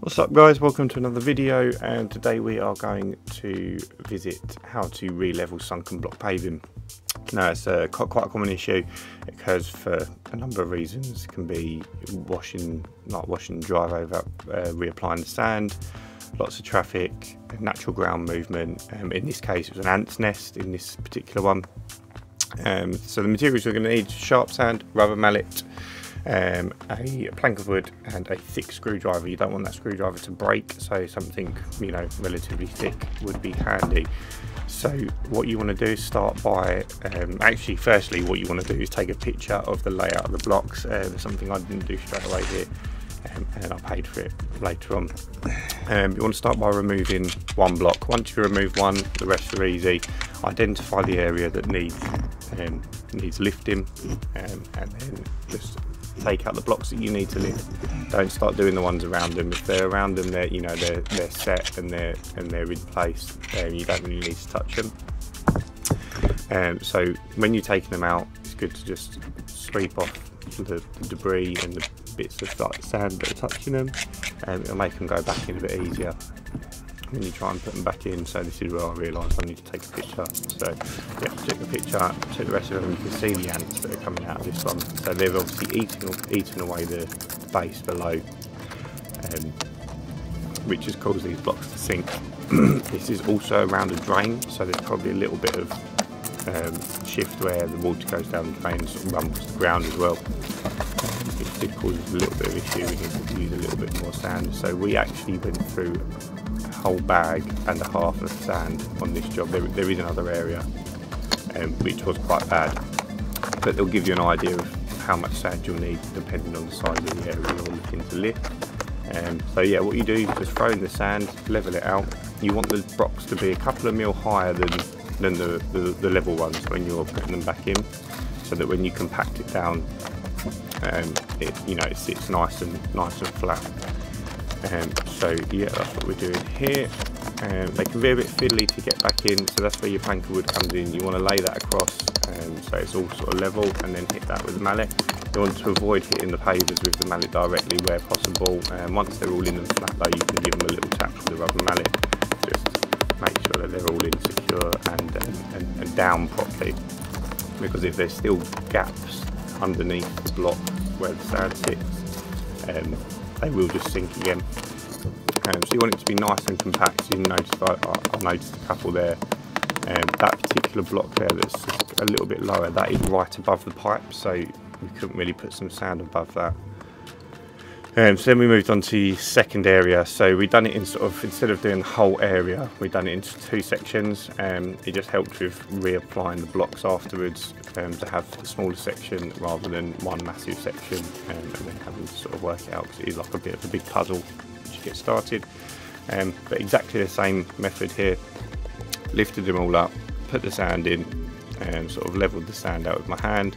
What's up guys, welcome to another video, and today we are going to visit how to re-level sunken block paving. Now it's quite a common issue. It occurs for a number of reasons. It can be washing, not washing, drive over, reapplying the sand, lots of traffic, natural ground movement. In this case it was an ant's nest in this particular one. So the materials we're going to need: sharp sand, rubber mallet, a plank of wood and a thick screwdriver. You don't want that screwdriver to break, so something, you know, relatively thick would be handy. So what you want to do is start by firstly what you want to do is take a picture of the layout of the blocks. Something I didn't do straight away here, and I paid for it later on. You want to start by removing one block. Once you remove one, the rest are easy. Identify the area that needs lifting, and then just take out the blocks that you need to lift. Don't start doing the ones around them. If they're around them, they're set and they're in place, and you don't really need to touch them. So when you're taking them out, it's good to just sweep off the debris and the bits of like sand that are touching them, and it'll make them go back in a bit easier when you try and put them back in. So this is where I realised I need to take a picture. So yeah, took the picture, took the rest of them. You can see the ants that are coming out of this one. So they've obviously eaten away the base below, which has caused these blocks to sink. This is also around a drain, so there's probably a little bit of shift where the water goes down the drain and sort of rumbles to the ground as well. It did cause us a little bit of issue. We need to use a little bit more sand. So we actually went through whole bag and a half of sand on this job. There is another area which was quite bad, but they'll give you an idea of how much sand you'll need depending on the size of the area you're looking to lift. So yeah, what you do is just throw in the sand, level it out. You want the blocks to be a couple of mil higher than the level ones when you're putting them back in, so that when you compact it down, it sits nice and flat. So yeah, that's what we're doing here. They can be a bit fiddly to get back in, so that's where your plank of wood comes in. You want to lay that across, so it's all sort of level, and then hit that with the mallet. You want to avoid hitting the pavers with the mallet directly where possible. Once they're all in and flat though, you can give them a little tap with the rubber mallet. Just make sure that they're all in secure and down properly, because if there's still gaps underneath the block where the sand sits, they will just sink again. So you want it to be nice and compact. So you noticed I noticed a couple there. That particular block there that's just a little bit lower, that is right above the pipe, so we couldn't really put some sand above that. So then we moved on to the second area. So we done it in sort of, instead of doing the whole area, we done it into two sections. It just helped with reapplying the blocks afterwards, to have a smaller section rather than one massive section, and then having to sort of work it out, because it is like a bit of a big puzzle to get started. But exactly the same method here. Lifted them all up, put the sand in, and sort of leveled the sand out with my hand,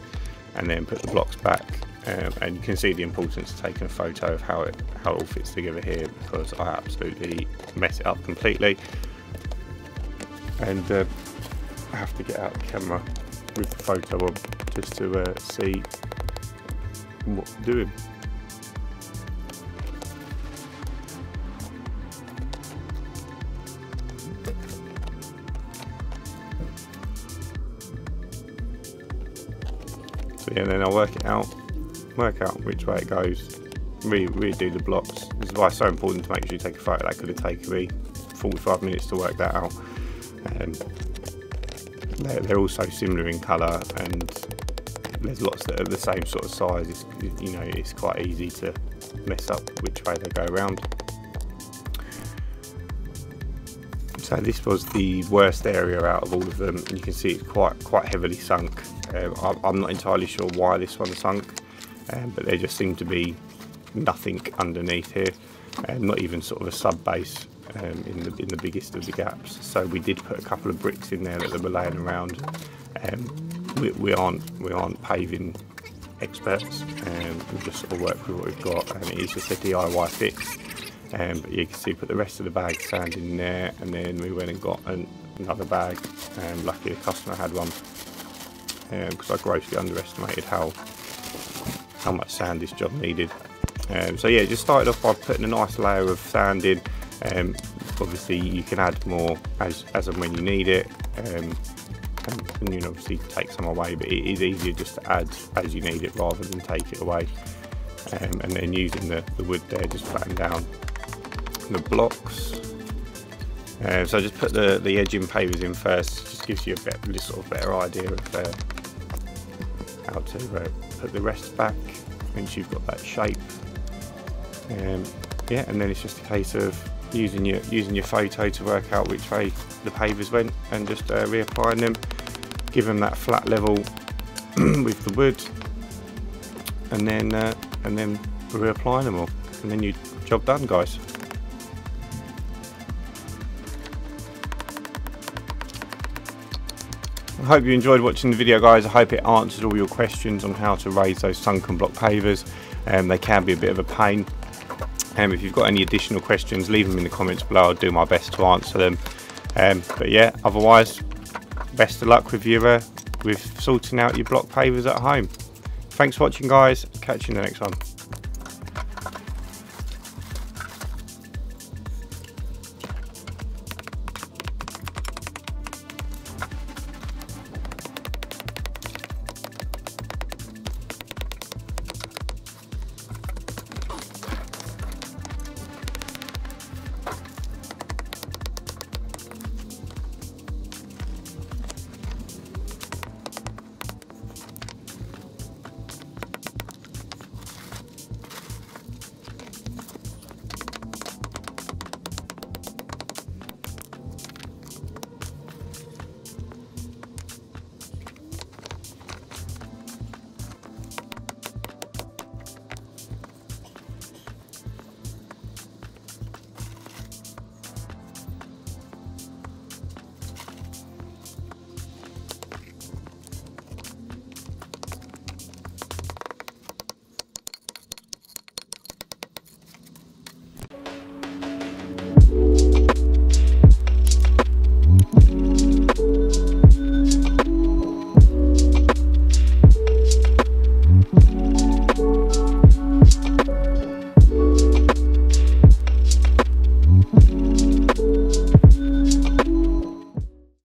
and then put the blocks back. And you can see the importance of taking a photo of how it all fits together here, because I absolutely mess it up completely, and I have to get out the camera with the photo on just to see what I'm doing. So yeah, and then I'll work out which way it goes, redo the blocks. This is why it's so important to make sure you take a photo. That could have taken me 45 minutes to work that out. They're all so similar in colour, and there's lots that are the same sort of size. It's quite easy to mess up which way they go around. So this was the worst area out of all of them, and you can see it's quite heavily sunk. I'm not entirely sure why this one sunk. But there just seemed to be nothing underneath here, and not even sort of a sub base in the biggest of the gaps. So we did put a couple of bricks in there that were laying around. We aren't paving experts. We just sort of work with what we've got, and it is just a DIY fix. But you can see, put the rest of the bag sand in there, and then we went and got another bag. Lucky the customer had one, because I grossly underestimated how much sand this job needed. So yeah, just started off by putting a nice layer of sand in. Obviously you can add more as and when you need it, and you can obviously take some away, but it is easier just to add as you need it rather than take it away. And then using the wood there, just flatten down the blocks. So just put the edging pavers in first. Just gives you a better idea of how to put the rest back once you've got that shape. Yeah, and then it's just a case of using your photo to work out which way the pavers went, and just reapplying them, give them that flat level with the wood, and then reapplying them all, and then your job done, guys. I hope you enjoyed watching the video, guys. I hope it answered all your questions on how to raise those sunken block pavers. They can be a bit of a pain. If you've got any additional questions, leave them in the comments below. I'll do my best to answer them. But yeah, otherwise, best of luck with your with sorting out your block pavers at home. Thanks for watching, guys. Catch you in the next one.